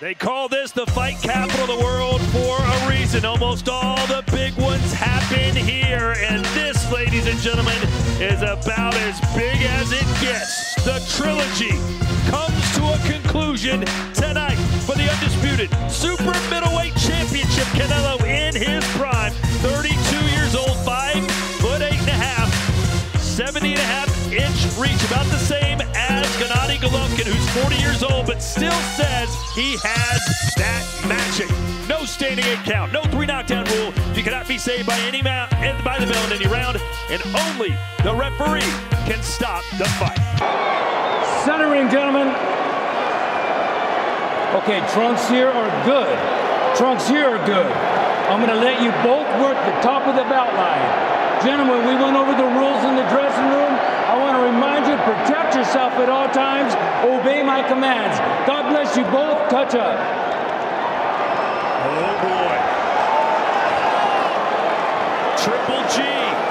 They call this the fight capital of the world for a reason. Almost all the big ones happen here. And this, ladies and gentlemen, is about as big as it gets. The trilogy comes to a conclusion tonight for the undisputed super middleweight championship. Canelo in his prime, 32 years old, 5'8.5", 70.5-inch reach, about the same as Gennady Golovkin, who's 40 years old, but still says he has that magic. No standing eight count, no three knockdown rule. You cannot be saved by any mount and by the bell in any round, and only the referee can stop the fight. Centering, gentlemen. Okay, trunks here are good. Trunks here are good. I'm gonna let you both work the top of the belt line. Gentlemen, we went over the rules in the dressing room. I want to remind you, protect yourself at all times. Obey my commands. God bless you both. Touch up. Oh, boy. Triple G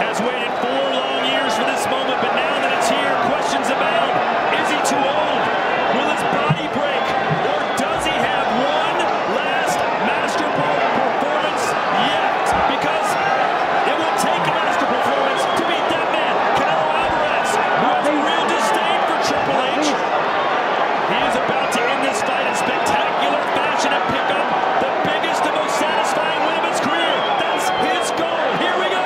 has waited 4 long years for this moment, but now that it's here, questions abound. Is he too old? Will his body break? Or does he have one last masterful performance yet? Because it will take him to beat that man, Canelo Alvarez, with real disdain for Triple H. He is about to end this fight in spectacular fashion and pick up the biggest and most satisfying win of his career. That's his goal. Here we go.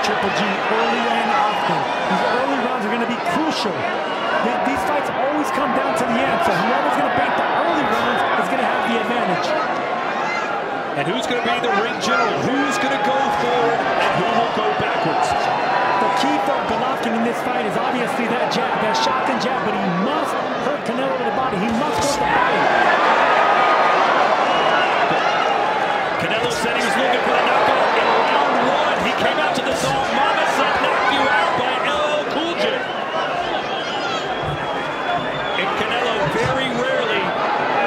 Triple G early and often. These early rounds are going to be crucial. These fights always come down to the end, so whoever's going to bank the early rounds is going to have the advantage. And who's going to be the ring general? Who's going to go forward and who will go backwards? The key for Golovkin in this fight is obviously that jab, that shotgun jab, but he must hurt Canelo to the body. He must hurt the body. Canelo said he was looking for the knockout. He came out to the zone. Mama said knock you out by LL Cool J. And Canelo very rarely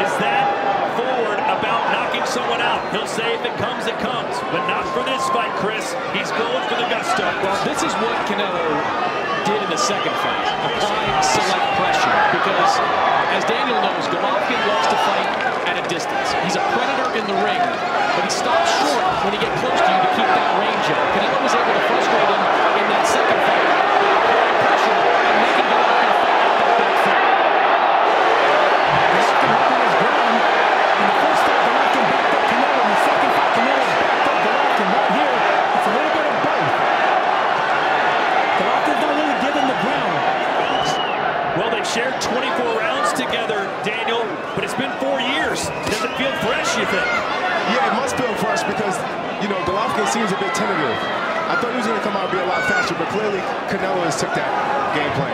is that forward about knocking someone out. He'll say if it comes, but not for this fight, Chris. He's going for the gusto. Well, this is what Canelo did in the second fight, applying select pressure. Because as Daniel knows, Golovkin loves to fight at a distance. He's a predator in the ring, but he stops short when he gets close to you to keep that range up. Canelo was able to frustrate him in that second fight, applying pressure and making Golovkin fight at that back foot. Golovkin holding his ground. In the first fight, Golovkin backed up Canelo. In the second fight, Canelo backed up Golovkin. Right here, it's a little bit of both. Golovkin's not really giving the ground. Well, they've shared 24 rounds together, Daniel, but it's been 4 years. Does it feel fresh, you think? Yeah, it must feel fresh because, you know, Golovkin seems a bit tentative. I thought he was going to come out and be a lot faster, but clearly Canelo has took that game plan.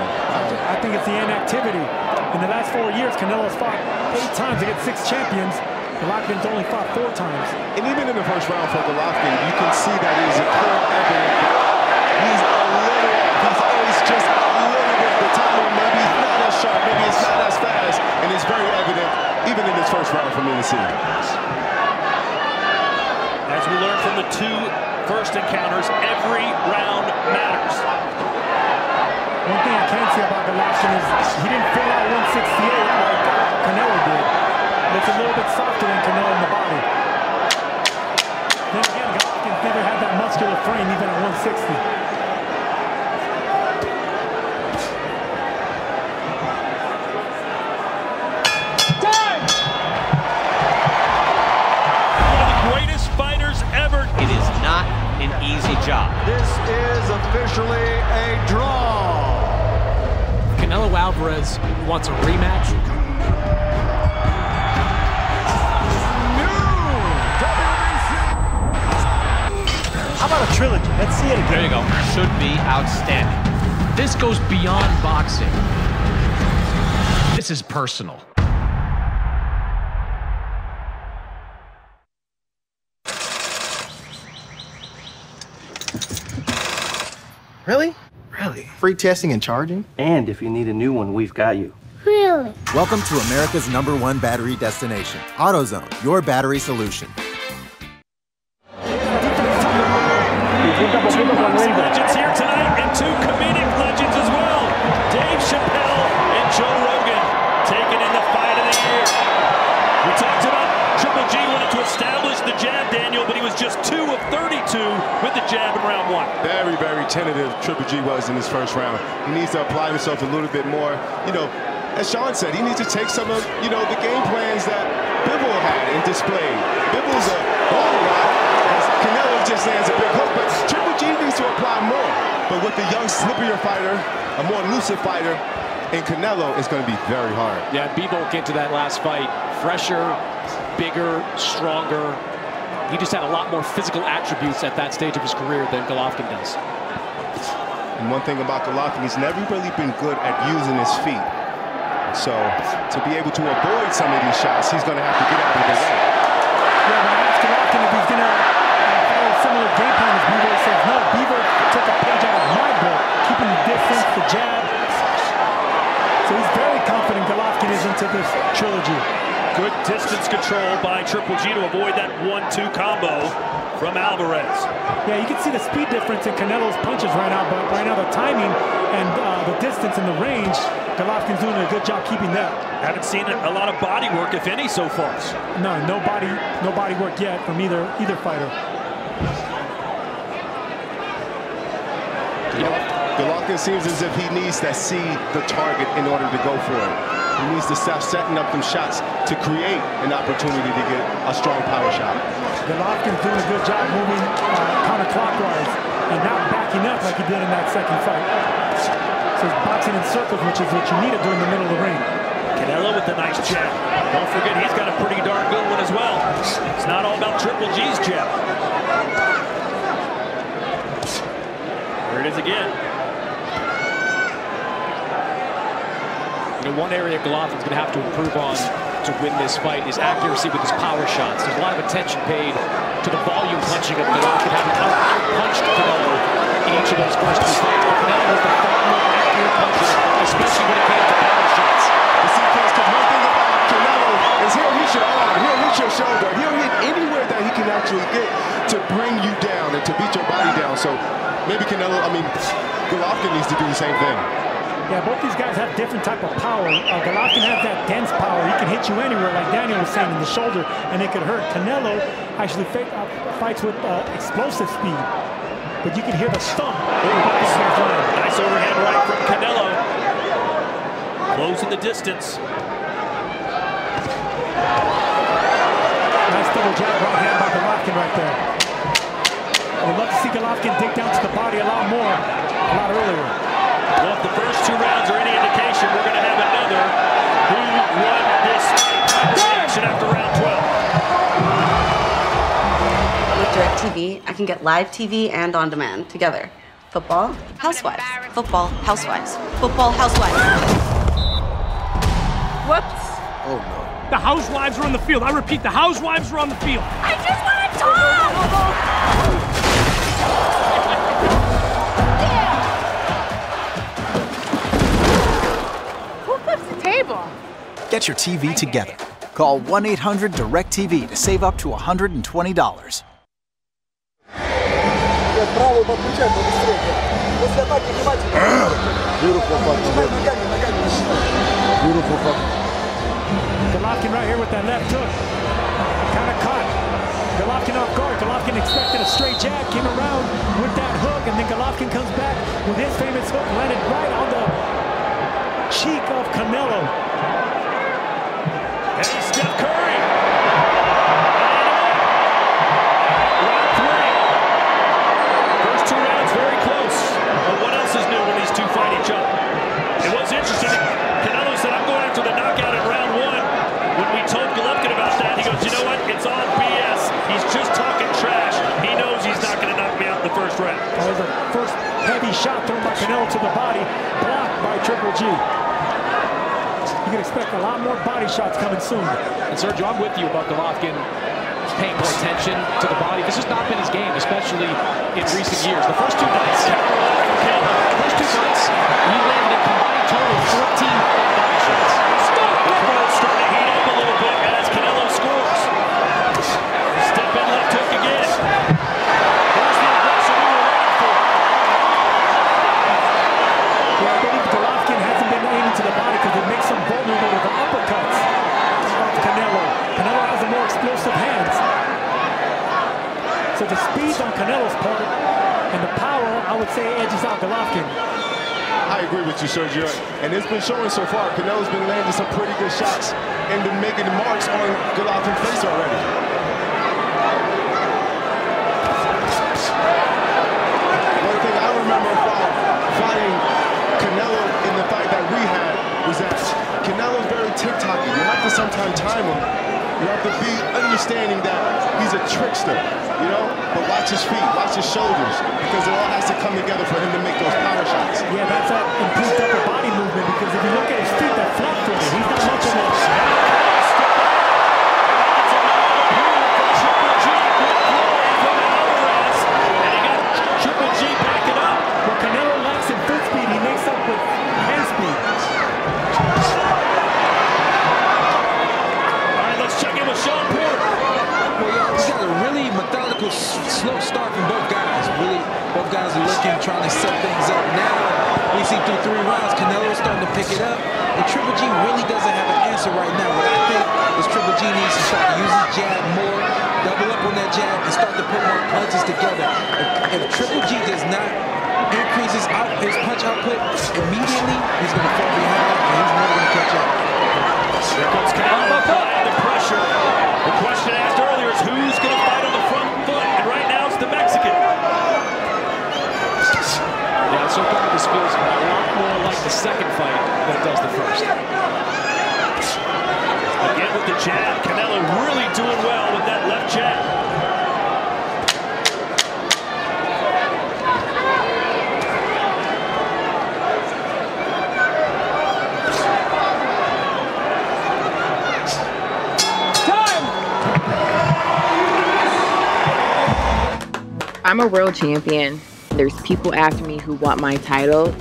I think it's the inactivity. In the last 4 years, Canelo's fought 8 times against 6 champions. Golovkin's only fought 4 times. And even in the first round for Golovkin, you can see that it is a clear evident. He's always just a little bit the time. Maybe he's not as sharp, maybe it's not as fast. And it's very evident, even in this first round for me to see. As we learned from the 2 first encounters, every round matters. One thing I can say about Golovkin is he didn't fill out 168 like Canelo did. And it's a little bit softer than Canelo in the body. Then again, Golovkin's never had that muscular frame even at 160. An easy job. This is officially a draw. Canelo Alvarez wants a rematch. No! not a trilogy. Let's see it again. There you go. Should be outstanding. This goes beyond boxing. This is personal. Really? Really? Free testing and charging? And if you need a new one, we've got you. Really? Welcome to America's #1 battery destination, AutoZone, your battery solution. Two box legends here tonight and two comedic legends as well. Dave Chappelle and Joe Rogan taking in the fight of the year. We talked about Triple G wanted to establish the jab, Daniel, but he was just 2 of 32 with the jab in round 1. Very, very tentative Triple G was in his first round. He needs to apply himself a little bit more. You know, as Sean said, he needs to take some of, you know, the game plans that Bivol had and displayed. Bivol's a ball guy. Canelo just lands a big hook, but Triple G needs to apply more. But with the young, slippier fighter, a more elusive fighter, and Canelo, it's going to be very hard. Yeah, Bivol came to that last fight fresher, bigger, stronger. He just had a lot more physical attributes at that stage of his career than Golovkin does. And one thing about Golovkin, he's never really been good at using his feet. So to be able to avoid some of these shots, he's going to have to get out of the way. Yeah, when I asked Golovkin if he's going to follow similar game plan as Bivol, he says no. Bivol took a page out of my book, keeping the distance, the jab. So he's very confident Golovkin is into this trilogy. Good distance control by Triple G to avoid that 1-2 combo from Alvarez. Yeah, you can see the speed difference in Canelo's punches right now, but right now the timing and the distance and the range, Golovkin's doing a good job keeping that. Haven't seen a lot of body work, if any, so far. No, no body work yet from either fighter. Golovkin seems as if he needs to see the target in order to go for it. He needs to stop setting up them shots to create an opportunity to get a strong power shot. Golovkin's doing a good job moving counterclockwise and not backing up like he did in that second fight. So he's boxing in circles, which is what you need to do in the middle of the ring. Canelo with a nice jab. Don't forget, he's got a pretty darn good one as well. It's not all about Triple G's jab. There it is again. You know, one area Golovkin's going to have to improve on to win this fight is accuracy with his power shots. There's a lot of attention paid to the volume punching of Golovkin, having out-punched Canelo in each of those first two fights. But Canelo was the far more accurate puncher, especially when it came to power shots. You see, because one thing about Canelo is he'll hit your arm, he'll hit your shoulder, he'll hit anywhere that he can actually get to bring you down and to beat your body down. So maybe Golovkin needs to do the same thing. Yeah, both these guys have different type of power. Golovkin has that dense power. He can hit you anywhere, like Daniel was saying, in the shoulder, and it could hurt. Canelo actually fights with explosive speed, but you can hear the thump. Nice overhead right from Canelo. Closing the distance. Nice double jab right hand by Golovkin right there. I'd love to see Golovkin dig down to the body a lot more, a lot earlier. Well, if the first two rounds are any indication, we're going to have another who won this action after round 12. With DirecTV, I can get live TV and on demand together. Football, housewives. Football, housewives. Football, housewives. Whoops. Oh, no. The housewives are on the field. I repeat, the housewives are on the field. I just want to talk! Get your TV together. Call 1-800-DIRECTV to save up to $120. Beautiful fuck. Golovkin right here with that left hook. Kind of caught Golovkin off guard. Golovkin expected a straight jab, came around with that hook, and then Golovkin comes back with his famous hook, landed right on the cheek of Canelo. And Steph Curry. Round 3. First two rounds very close. But what else is new when these two fight each other? It was interesting. Canelo said, I'm going after the knockout in round 1. When we told Golovkin about that, he goes, you know what? It's all BS. He's just talking trash. He knows he's not going to knock me out in the first shot thrown by Canelo to the body, blocked by Triple G. You can expect a lot more body shots coming soon. And Sergio, I'm with you about Golovkin paying more attention to the body. This has not been his game, especially in recent years. The first 2 nights, he landed combined total of 14 body shots. The crowd's starting to heat up a little bit as Canelo scores. Step in left hook again. There's the aggression we were looking for. Yeah, I believe Golovkin hasn't been aiming to the body because it makes him vulnerable with the uppercuts of Canelo. Canelo has the more explosive hands. So the speed on Canelo's part and the power, I would say, edges out Golovkin. I agree with you, Sergio, and it's been showing so far. Canelo's been landing some pretty good shots and been making marks on Golovkin's face already. One thing I remember about fighting Canelo in the fight that we had was that Canelo's very tick-tocky. You have to sometimes time him. You have to be understanding that he's a trickster, you know? But watch his feet, watch his shoulders, because it all has to come together for him to make those power shots. Yeah, that's that improved upper body movement, because if you look at his feet, that flat foot, he's not much of a... Slow start from both guys. Really, both guys are looking, trying to set things up. Now, we see through 3 rounds, Canelo's starting to pick it up. And Triple G really doesn't have an answer right now. What I think is Triple G needs to start to use his jab more, double up on that jab, and start to put more punches together. If Triple G does not increase his punch output, immediately he's going to fall behind, and he's never going to catch up. Here comes Canelo applying the pressure. The question asked earlier is who's going to fight on the front foot, and right now it's the Mexican. Yeah, so far this feels a lot more like the second fight than it does the first. Again with the jab, Canelo really doing well with that left jab. I'm a world champion. There's people after me who want my title.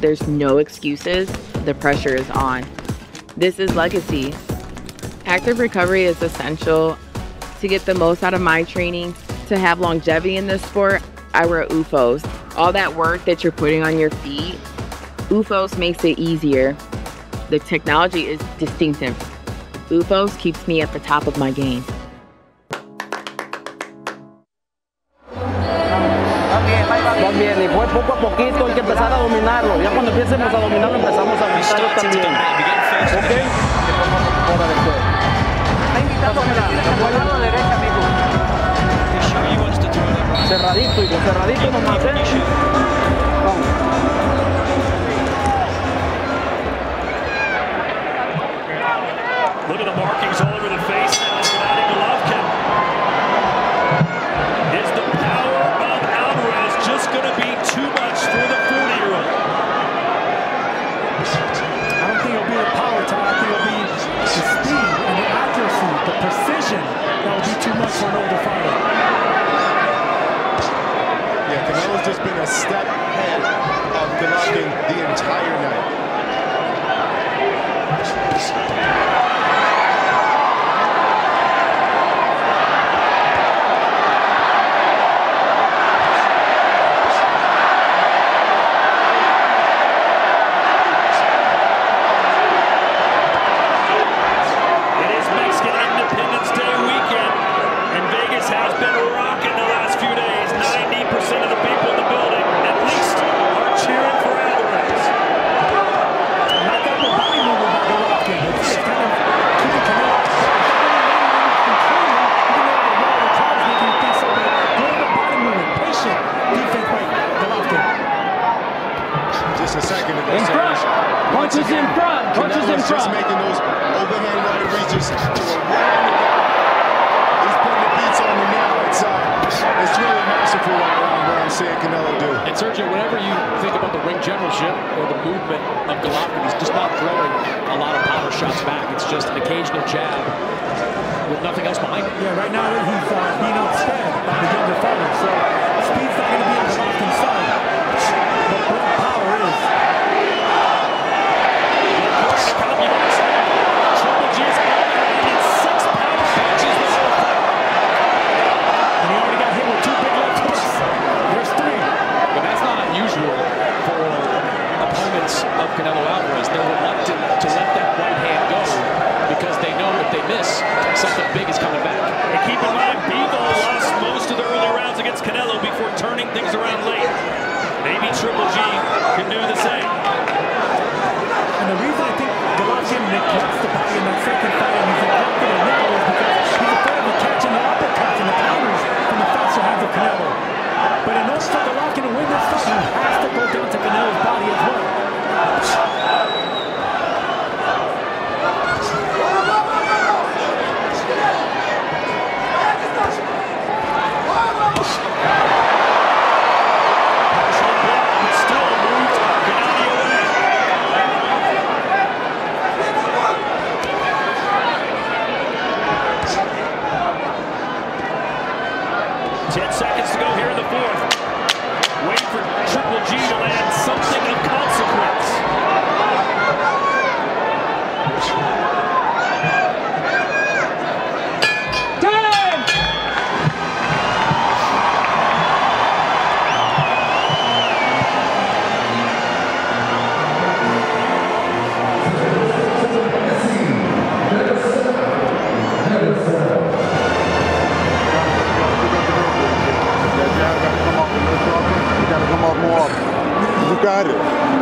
There's no excuses. The pressure is on. This is legacy. Active recovery is essential. To get the most out of my training, to have longevity in this sport, I wear UFOs. All that work that you're putting on your feet, UFOs makes it easier. The technology is distinctive. UFOs keeps me at the top of my game. Look at the markings all over the face now for Gennady Golovkin. Is the power of Alvarez just going to be too much for the 40-year-old? I don't think it'll be the power, Tom. I think it'll be the speed and the accuracy, the precision that will be too much for an older fighter. Yeah, Canelo's just been a step ahead of Golovkin the entire night. He's putting the beats on him now inside. box. It's really masterful right around what I'm seeing Canelo do. And Sergio, whenever you think about the ring generalship or the movement of Golovkin, he's just not throwing a lot of power shots back. It's just an occasional jab with nothing else behind him. Yeah, right now he's being outsped by the younger fellow, so speed's not going to be on Golovkin's side. But where the power is. Of Canelo Alvarez, they're reluctant to let that right hand go because they know if they miss, something big is coming back. And keep in mind, Bivol lost most of the early rounds against Canelo before turning things around late. Maybe Triple G can do the same. And the reason I think Golovkin neglects the body in that second fight and he's neglected it now is because he's afraid of catching the uppercuts and the counters from the faster hands of Canelo. But in order for Golovkin to win this fight, he has to go down to Canelo's body as well.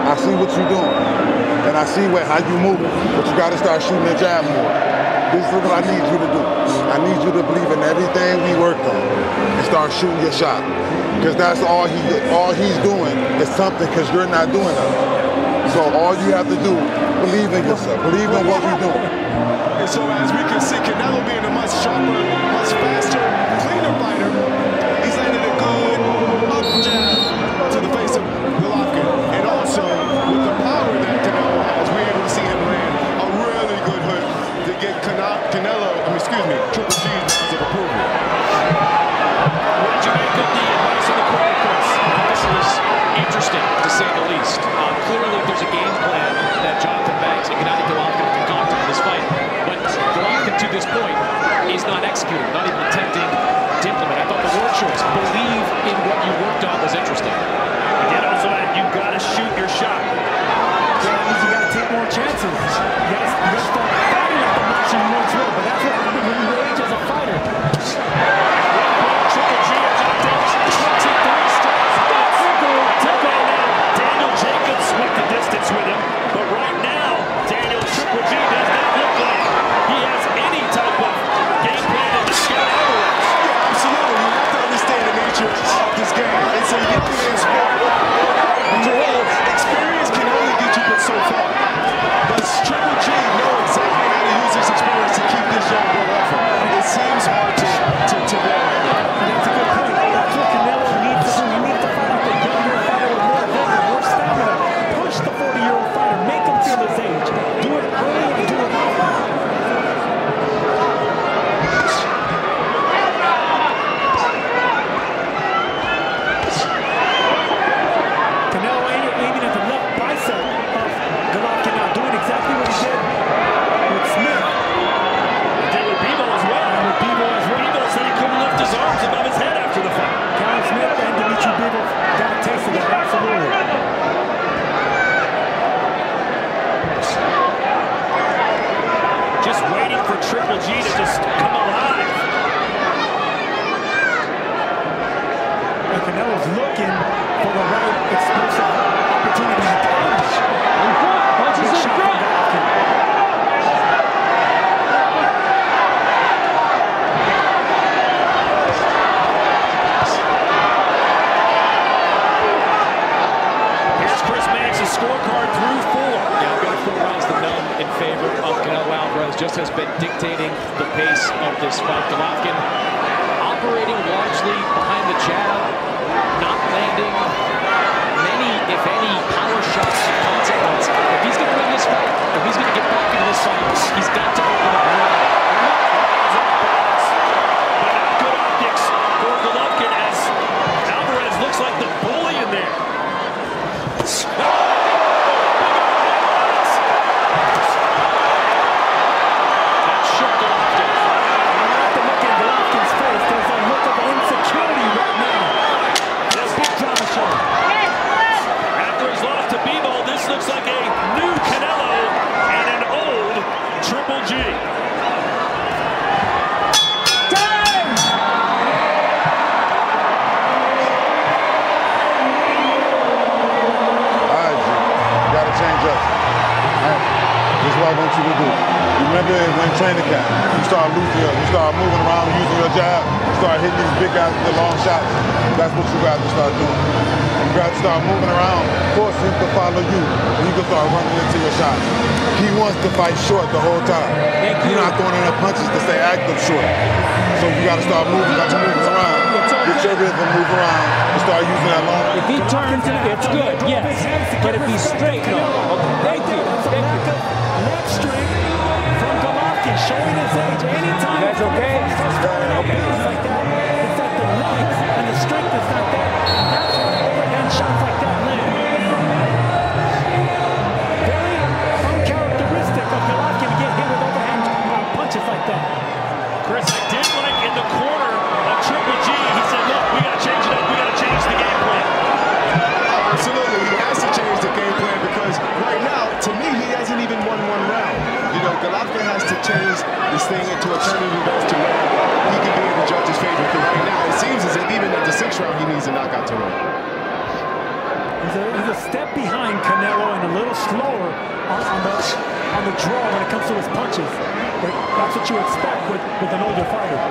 I see what you're doing, and I see how you moving, but you gotta start shooting the jab more. This is what I need you to do. I need you to believe in everything we worked on and start shooting your shot, because that's all he's doing is something, because you're not doing it. So all you have to do, believe in yourself, believe in what we're doing. And so as we can see, Canelo being a much sharper, much faster, cleaner fighter, he's landed a good up jab to the face of Golovkin. And also, with the power that Canelo has, we're able to see him land a really good hook to get Triple G of approval. What did you make of the advice of the crowd, Chris? This is interesting, to say the least. Clearly, there's a game plan that Jonathan Banks and Gennady Golovkin have concocted in this fight. But Golovkin, to this point, is not executing, not even attempting to implement. I thought the word choice, believe in what you worked on, was interesting. Again, also, you gotta shoot your shot. That means you gotta take more chances. You gotta start fighting at the match you want to win, but that's what happened when you were age as a fighter. Triple G has not taken 23 strikes. That's good. Take on now. Daniel Jacobs went the distance with him, but right now, Daniel Triple G does not look like he has any type of game plan in the sky. Yeah, absolutely. You have to understand the nature of this game. It's a young sport. Experience can only get you but so far. But Triple G knows exactly how to use his experience to keep this young boy off him. It seems hard to bear. And that's a good point. That's what Canelo needs to do. You need to find out the younger fighter with more vigor, more stamina. Push the 40-year-old fighter. Make him feel his age. Do it early and do it often. Just has been dictating the pace of this fight. Golovkin on operating largely behind the jab, not landing many, if any, power shots of consequence. If he's going to win this fight, if he's going to get back into this fight, he's got to open up more. Good optics for Golovkin as Alvarez looks like the bully in there. Training camp, you start losing, you start moving around, using your jab, you start hitting these big guys with the long shots. That's what you got to start doing. You got to start moving around, force him to follow you, and you can start running into your shots. He wants to fight short the whole time. You're not throwing enough punches to stay active short. So you got to start moving, got to move around, get your rhythm, move around, and start using that long. If he turns it, it's good, yes. But if he's straight, no. Okay. Thank you. Thank you. Left straight. Showing his age anytime. That's okay. Okay. It's like the legs and the strength is not there. That's why overhand shots like that land. Very uncharacteristic of Golovkin to get hit with overhand punches like that. Chris, I did like in the corner of Triple G. He said, look, we got to change it up. We got to change the game plan. Absolutely. He has to change the game plan because right now, to me, he hasn't even won one round. Golovkin has to change this thing into a turning event to win. He can be in the judge's favor because right now it seems as if even at the 6th round he needs a knockout to win. He's a step behind Canelo and a little slower on the draw when it comes to his punches. That's what you expect with an older fighter.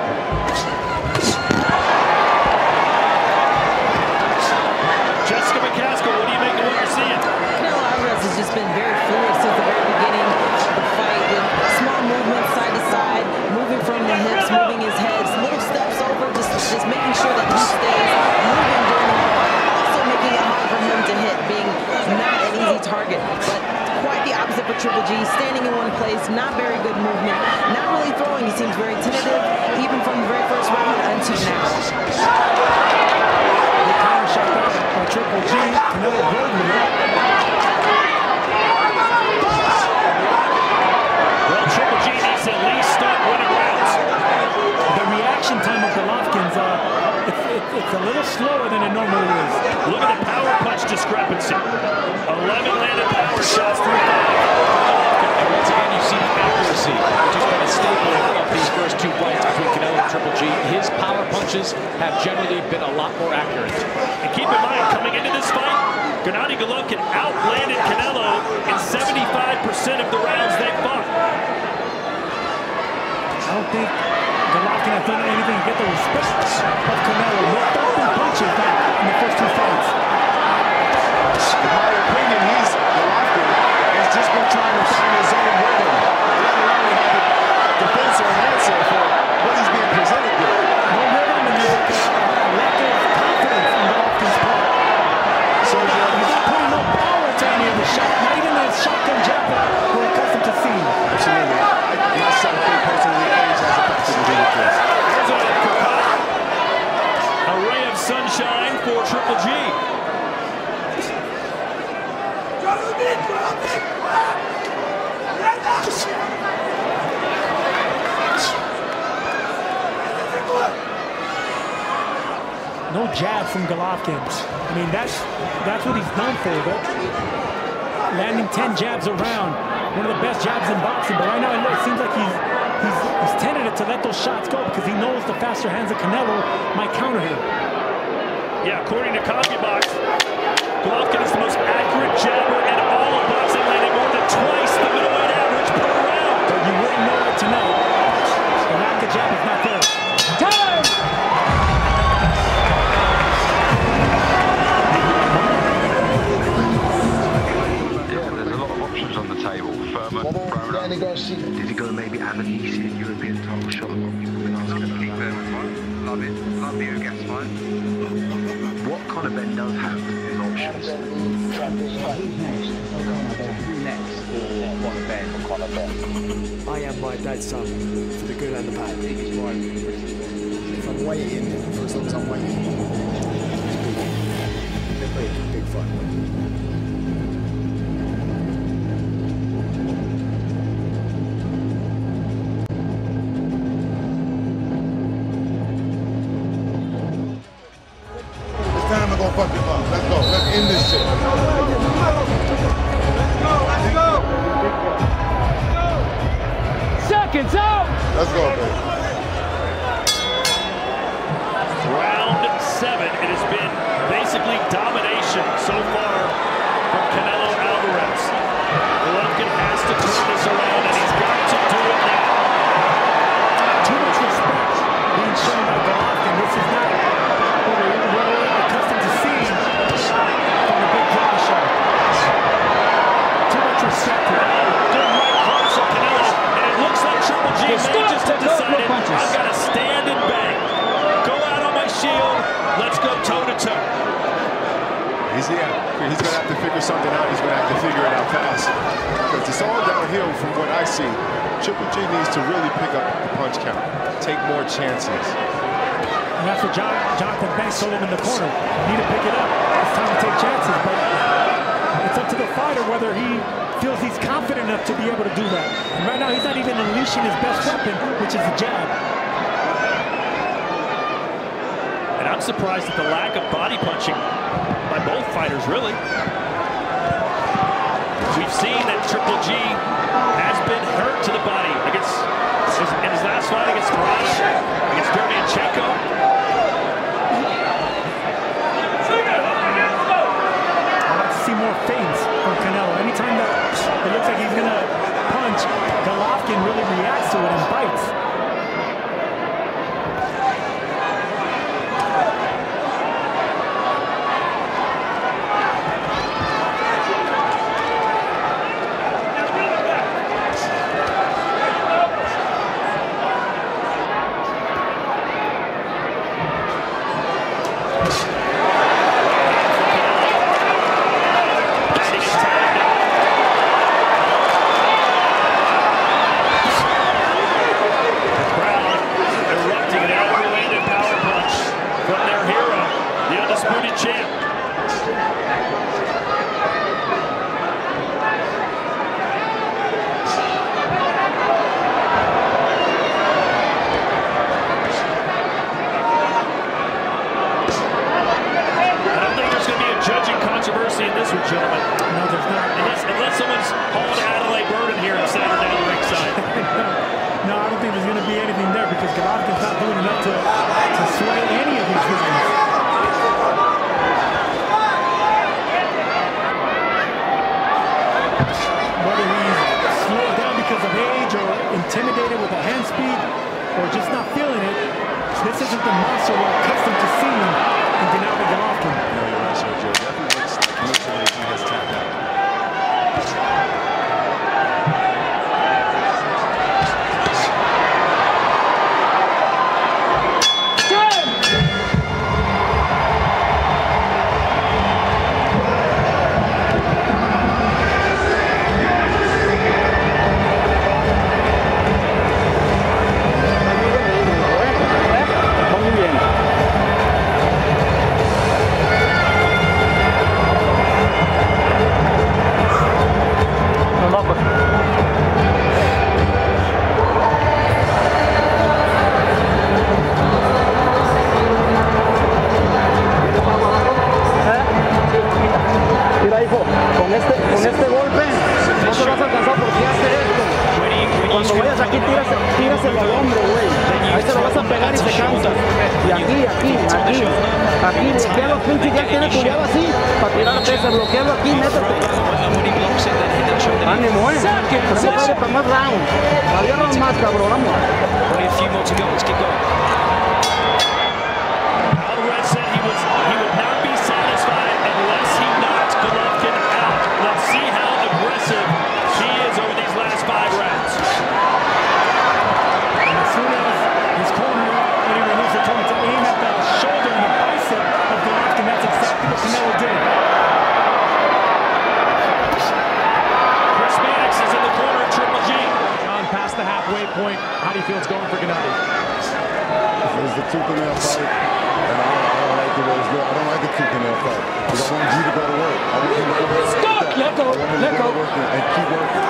Jessica McCaskill, what do you make of what you're seeing? Canelo Alvarez has just been very fluid since the very beginning of the fight, with small movements side to side, moving from the hips, moving his head, little steps over, just making sure that he stays moving during the fight, also making it hard for him to hit, being not an easy target. But quite the opposite for Triple G, standing in one place, not very good movement, not really throwing. He seems very tentative, even from the very first round until now. Triple G, Canelo Golovkin. Well, Triple G needs to at least start winning rounds. The reaction time of Golovkin's, it's a little slower than it normally is. Look at the power punch discrepancy. 11 landed power shots through 5. And once again, you see the accuracy, which has been a staple of these first two fights between Canelo and Triple G. His power punches have generally been a lot more accurate. And keep in mind, coming into this fight, Gennady Golovkin outlanded Canelo in 75% of the rounds they fought. I don't think Golovkin has done anything to get the respect of Canelo. More powerful punches back in the first two fights. In my opinion, Golovkin has just been trying to find his own rhythm. Let alone have a defensive answer for what he's being presented with. No rhythm in the shot, not even that shotgun jab we're accustomed to seeing. Absolutely. I think personally age has affected the game. There's a ray of sunshine for Triple G. No jab from Golovkin. I mean, that's what he's known for, but landing 10 jabs around, one of the best jabs in boxing. But right now it seems like he's tentative to let those shots go because he knows the faster hands of Canelo might counter him. Yeah, according to CompuBox, Golovkin is the most accurate jabber in all of boxing, landing more than twice the middleweight average per round. But you wouldn't know it tonight. The lack of jab is not there. Time! Did he go maybe Amanisi in European title shot? on it. Love you, guess what? What Conabend does have is options. Who's next? Who's next? Conabend. Conabend. I am my dad's son, for the good and the bad. If I'm waiting, for as long as I'm waiting, it's a big fight. So far from Canelo Alvarez. Golovkin has to turn this around, and he's got to do it now. Too much respect being shown by Golovkin. This is not what we're accustomed to seeing from the big drama show. Too much respect here. Good right cross of Canelo, and it looks like Triple G may just have decided, I've got to stand and bang. Go out on my shield. Let's go toe-to-toe. He's going to have to figure something out. He's going to have to figure it out fast. Because it's all downhill from what I see. Triple G needs to really pick up the punch count. Take more chances. And that's what Jonathan Banks told him in the corner. You need to pick it up. It's time to take chances. But it's up to the fighter whether he feels he's confident enough to be able to do that. And right now, he's not even unleashing his best weapon, which is the jab. And I'm surprised at the lack of body punching by both fighters, really. We've seen that Triple G has been hurt to the body against in his last fight against Parada, against Derevyanchenko. I'd like to see more feints from Canelo. Anytime that it looks like he's gonna punch, Golovkin really reacts to it and bites. Opponent point. How do you feel it's going for Gennady? It's the tooth and nail fight. And I don't like the way it's going. I don't like the tooth and nail fight. Because I want you to go to work. I want you to go to work. Stop! Let go! Let go! And keep working.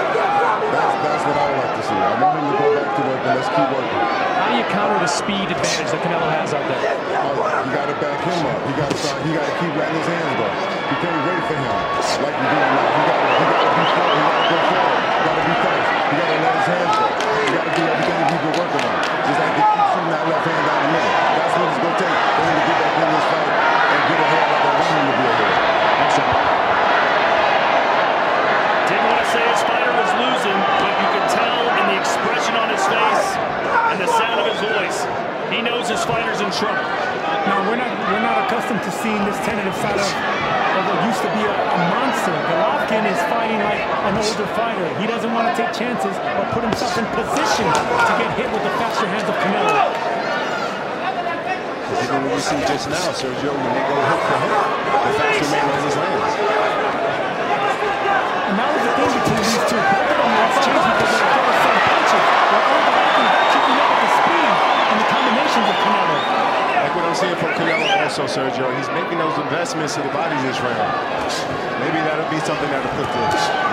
That's what I would like to see. I want him to go back to work and let's keep working. How do you counter the speed advantage that Canelo has out there? You got to back him up. You got to keep letting his hands go. You can't wait for him. Like you do now. You got to be strong. You got to go forward. You got to be fast. You got to let his hands go. You got to do everything you've been working on. Just like to keep shooting that left hand down the middle. That's what it's going to take for him to get back in this fight and get ahead like I want him to be ahead. Didn't want to say his fighter was losing, but you could tell in the expression on his face and the sound of his voice, he knows his fighter's in trouble. Now we're not accustomed to seeing this tentative side of what used to be a monster. Golovkin is fighting like an older fighter. He doesn't want to take chances or put himself in position to get hit with the faster hands of Canelo. Even what we see just now, Sergio, when they go hit for hit, the faster man on his hands. And that was the thing between these two. Both of them lost chances because they were the same punches. They're all keeping up with the speed and the combinations of Canelo. Like what I'm seeing from Canelo also, Sergio, he's making those investments to the bodies this round. Maybe that'll be something that'll put the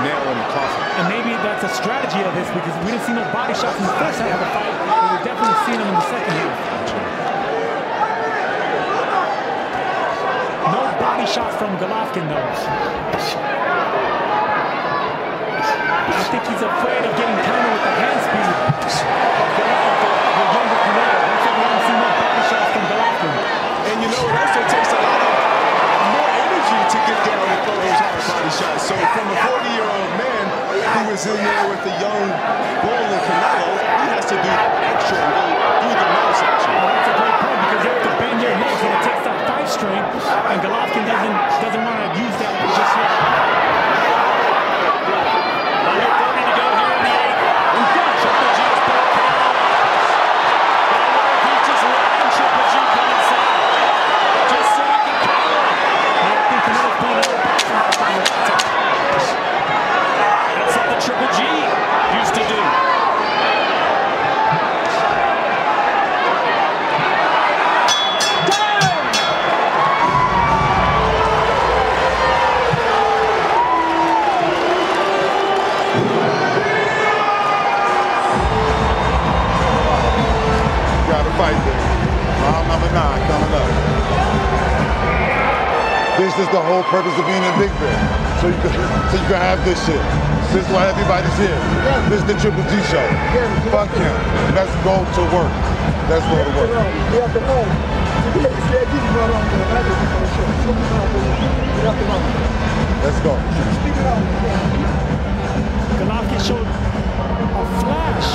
nail in the coffin. And maybe that's a strategy of his because we didn't see no body shots in the first half of the fight, but we're definitely seeing them in the second half. No body shots from Golovkin, though. I think he's afraid of getting countered with the hand speed. The younger Canelo. That's why we haven't seen no body shots from Golovkin. And you know, it also takes a lot of more energy to get down and throw those hard body shots. So from a 40-year-old man who is in there with the young bull in Canelo, he has to do extra and go through the mouth section. Well, that's a great point because you have to bend your legs and it takes that fight strength, and Golovkin doesn't want to use that just yet. This is the whole purpose of being in Big Bear. So you can have this shit. This is why everybody's here. This is the Triple G show. Fuck him. Let's go to work. Let's go to work. Let's go. Golovkin showed a flash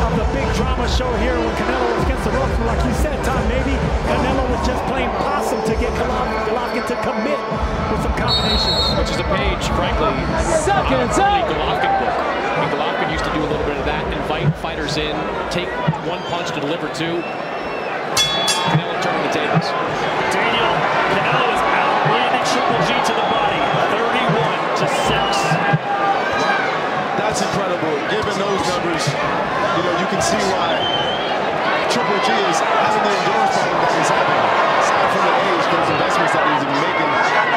of the big drama show here when Canelo was against the rope. Like you said, Tom, maybe Canelo was just playing possum to get Golovkin to commit with some combinations. Which is a page, frankly, seconds out of the Golovkin book. I mean, Golovkin used to do a little bit of that, invite fighters in, take one punch to deliver two. Canelo turning the tables. Daniel, Canelo is outlanding Triple G to the body, 31-6. That's incredible. Given those numbers, you know, you can see why Triple G hasn't the endurance problem that he's having. Aside from the age, those investments that he's been making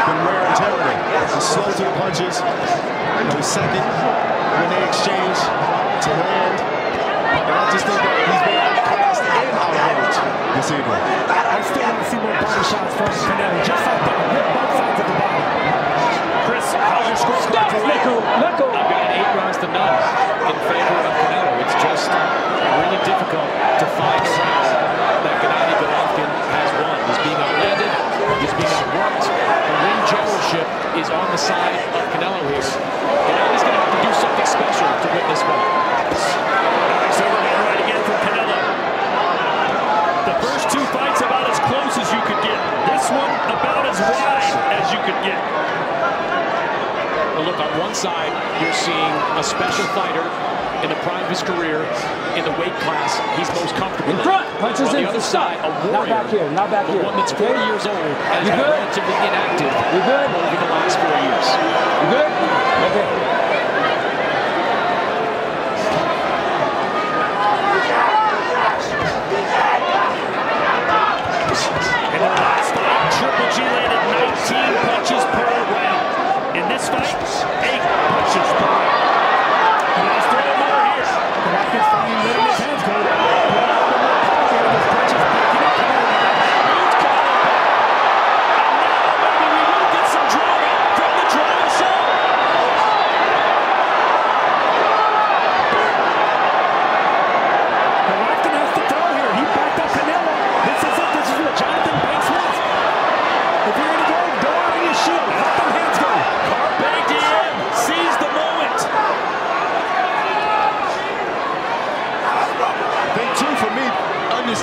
been rare and terrible. He's slow to the punches. You know, second when they exchange to land. And I just think that he's been outclassed and outhanded this evening. I still want to see more body shots from Canelo. Just like that, hit both sides of the body. Chris, how's your scorecard? Let go. I've got 8 rounds to none in favor of Canelo. It's just really difficult to find rounds that Gennady Golovkin has won. He's being outlanded, he's being outworked. The win generalship is on the side of Canelo here. Gennady's going to have to do something special to win this one. Nice overhand right again from Canelo. The first two fights about as close as you could get. This one about as wide as you could get. But look, on one side, you're seeing a special fighter in the prime of his career, in the weight class he's most comfortable in. Front, punches in the side, a warrior, not back here. One that's 40 years old and relatively inactive over the last 4 years. You good? Okay.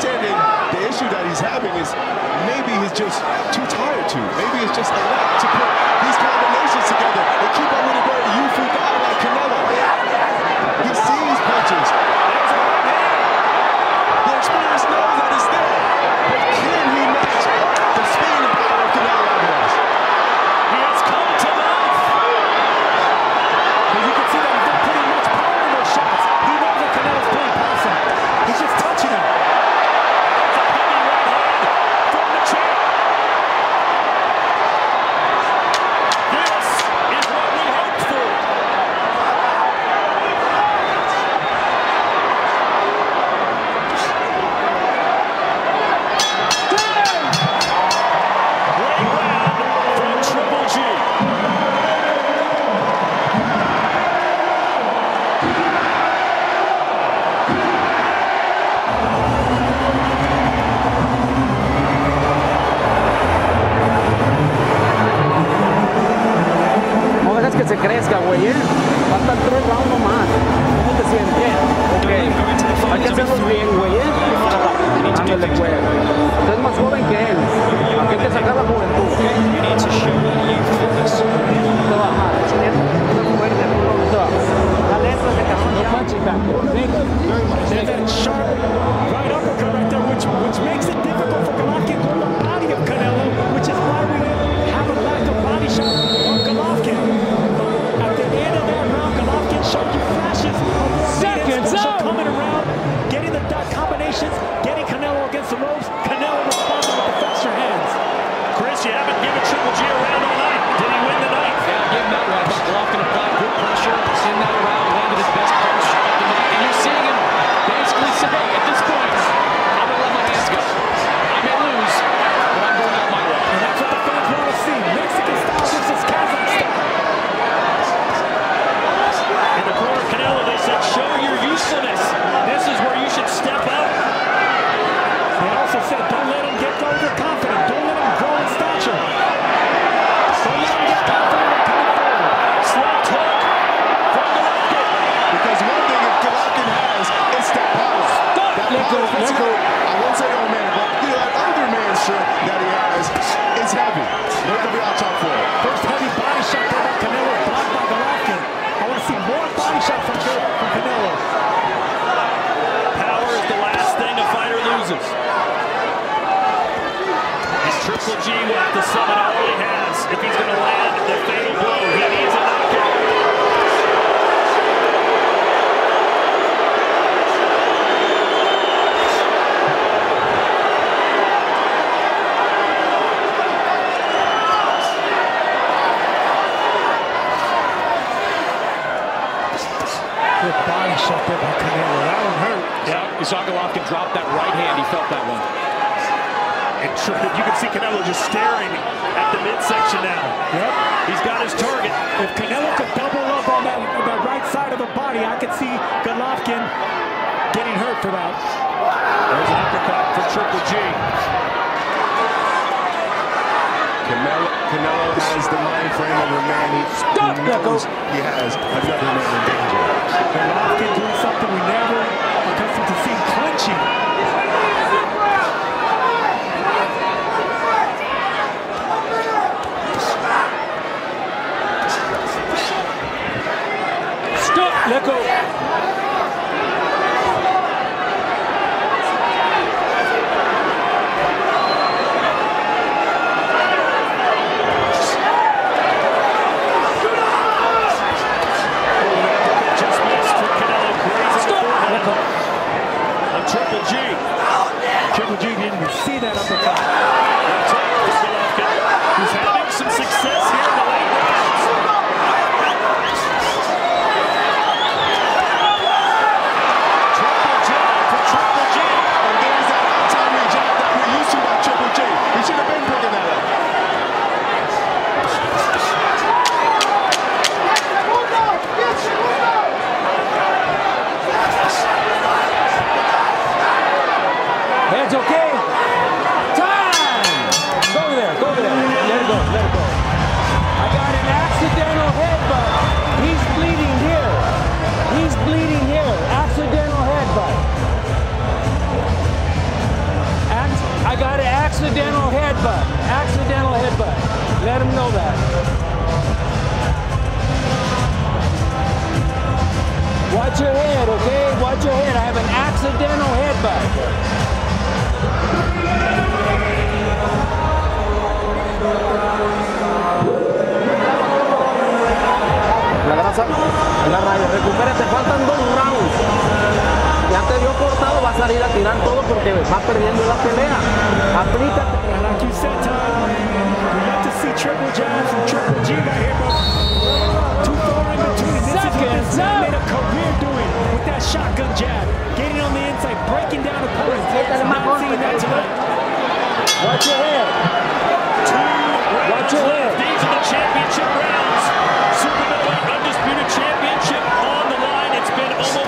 understanding the issue that he's having is maybe he's just too tired to. Maybe it's just a lot to put these combinations together and keep up with a very youthful guy like Canelo. He sees punches. The experience knows that it's there. But can he match the speed and power of Canelo Alvarez? He has come to life. But you can see that he's not pretty much powering those shots. He knows that Canelo's playing past him. He's just touching him. Watch your head, okay? Watch your head. I have an accidental headbutt. La grasa en la raya, recupérate, faltan 2 rounds. Ya te vio cortado, vas a salir a tirar todo porque vas perdiendo la pelea. Aplícate. And like you said, Tom, we have to see triple jabs and Triple G right here, bro. Too far in between. This is what he made a career doing with that shotgun jab. Getting on the inside, breaking down opponents. I've seen that tonight. Watch your head. Watch your head. These are the championship rounds. Super middleweight undisputed championship on the line. It's been almost all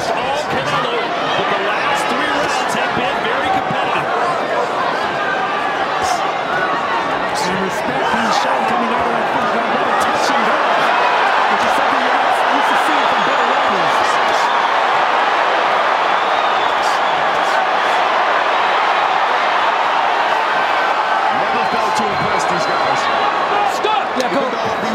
Canelo, but the last 3 rounds have been very competitive. And respect being shot coming out of that first round. What a touching goal, which is something you're not used to seeing from better weapons. Never felt too impressed, these guys. Stop! Yeah, go.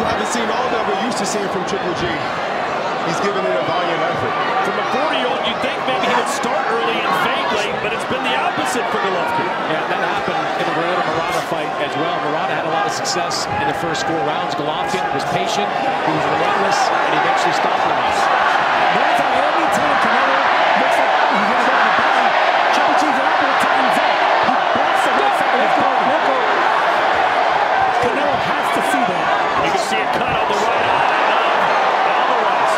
I've seen all that we're used to seeing from Triple G. He's giving it a valiant effort. From a 40-year-old, you'd think maybe he would start early and fade late, but it's been the opposite for Golovkin. Yeah, that happened in the Morata Morata fight as well. Morata had a lot of success in the first 4 rounds. Golovkin was patient, he was relentless, and he eventually stopped him. That's how every time Canelo looks like he's going to go to the bottom, Triple G's up and time's up. He busts him with something. Canelo has to see that. You can see a cut on the right eye of Alvarez.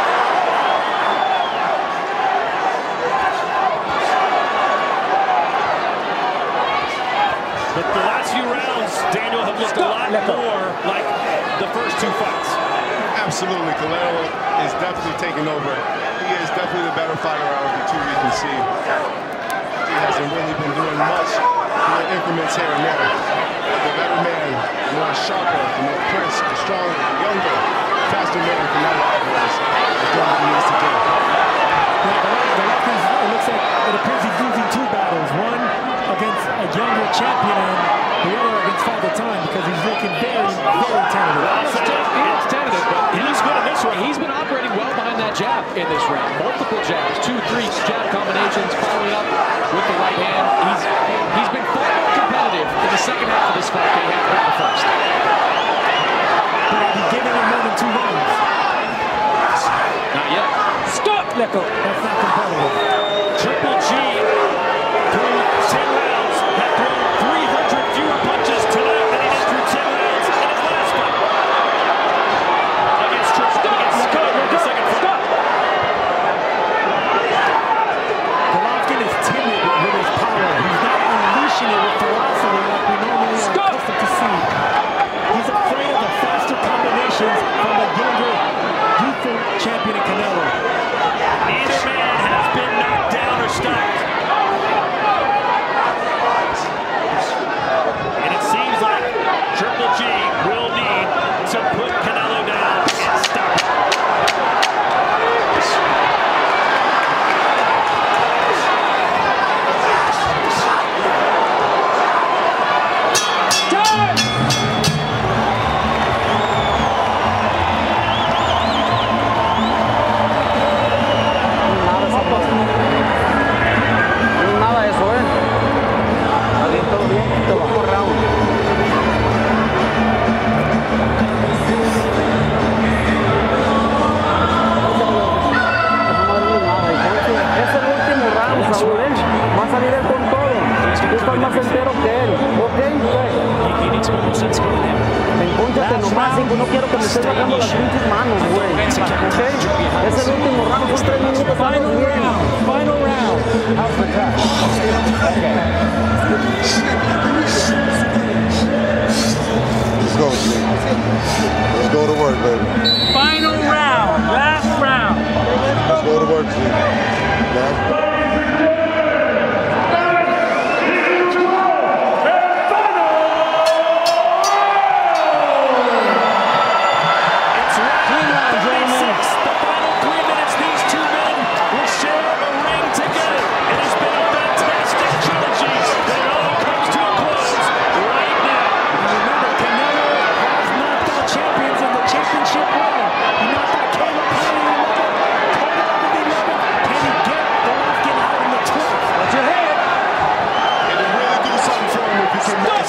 But the last few rounds, Daniel, have looked a lot more like the first 2 fights. Absolutely. Canelo is definitely taking over. He is definitely the better fighter out of the 2 you can see. He hasn't really been doing much in increments here and there. The better man, more sharper, more crisp, stronger, younger, faster man from Canelo Alvarez is doing what he needs to do. It looks like it appears he's losing 2 battles. One against a younger champion and the other against Father Time because he's looking very, very talented. It's tentative, but he looks good in this one. He's been operating well behind that jab in this round. Multiple jabs, 2-3 jab combinations, following up with the right hand. He's been far more competitive in the second half of this fight than he had in the first. But I'll be giving him more than 2 rounds. Not yet. Stop, Leco. That's not competitive. Triple G through 10 rounds had thrown 300 fewer punches tonight than he did through 10 rounds in his last fight. Against Triple G, against Scott in the second fight. Golovkin is timid with his power. He's not unleashing it with velocity like we normally are accustomed to see. He's afraid of the faster combinations from the younger, youthful champion in Canelo. Either man has been knocked down or stopped. And it seems like Triple G will need to put Canelo down and stop him. Canelo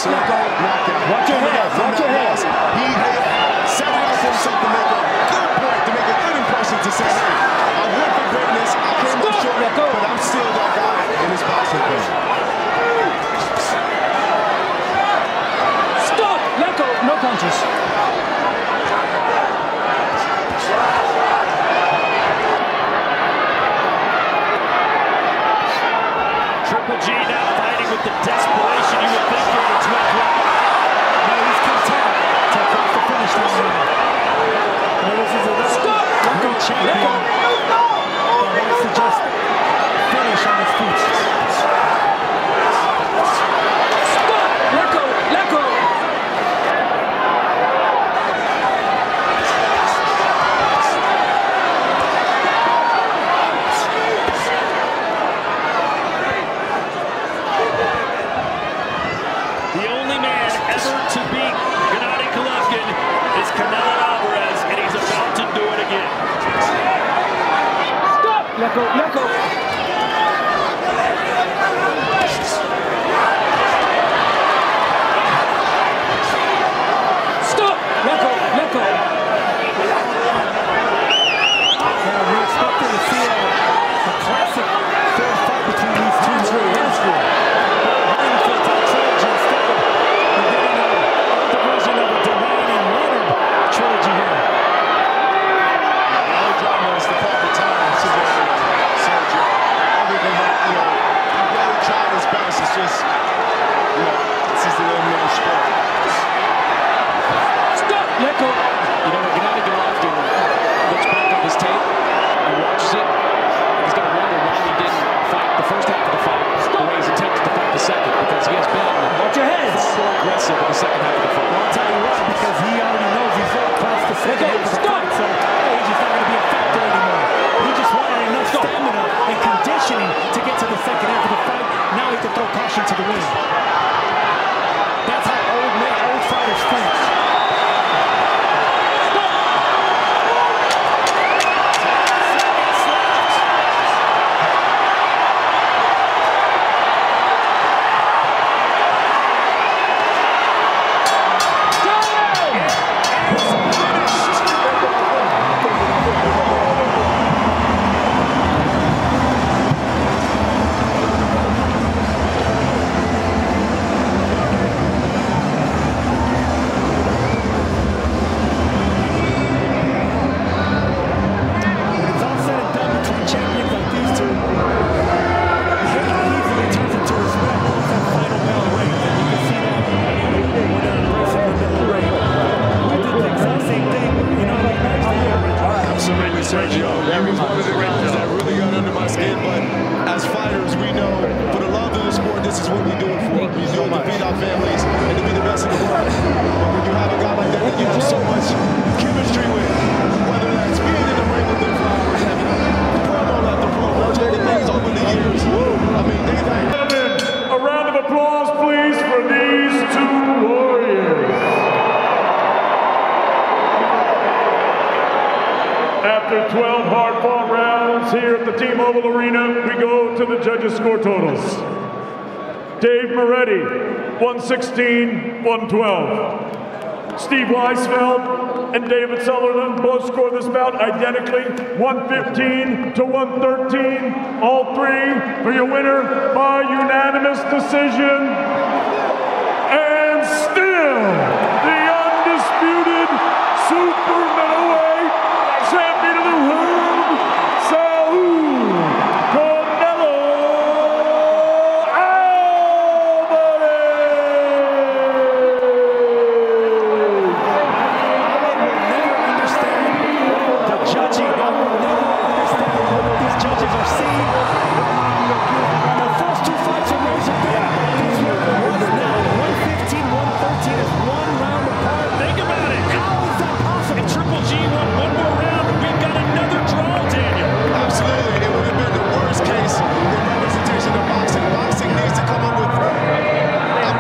Derevyanchenko knockout. Watch your hands. Watch your hands. He set it up for himself to make a good point, to make a good impression, to say, hey, I went for greatness, I came up short, but I'm still that guy in this boxing game. Stop! Let go. No punches. Triple G now fighting with the desperation you would think for the 12th round. No, he's content to cross the finish line. Now this is another real champion that wants to just finish on his feet. Stop! Let go! Let go! To beat Gennady Golovkin is Canelo Alvarez, and he's about to do it again. Stop! Let go, let go. Stop! Let go, let go. And we're expecting to see a classic fair fight between these two heavyweights. After 12 hard-fought rounds here at the T-Mobile Arena, we go to the judges' score totals. Dave Moretti, 116-112. Steve Weisfeld and David Sutherland both scored this bout identically, 115-113. All three for your winner by unanimous decision. And still, the undisputed super middleweight champion of the world, Saúl Canelo Alvarez! I will never understand the judging. I will never understand what these judges are seeing. The first two fights are razor thin. These were the ones now. 115, 113 is one round apart. Think about it. How is that possible? And Triple G won one more round. Absolutely, it would have been the worst case in representation of boxing. Boxing needs to come up with. I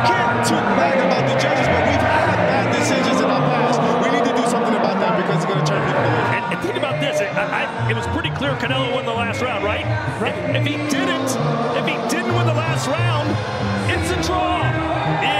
can't talk bad about the judges, but we've had bad decisions in our past. We need to do something about that because it's going to turn people in. And think about this: it was pretty clear Canelo won the last round, right? Right. If he didn't win the last round, it's a draw.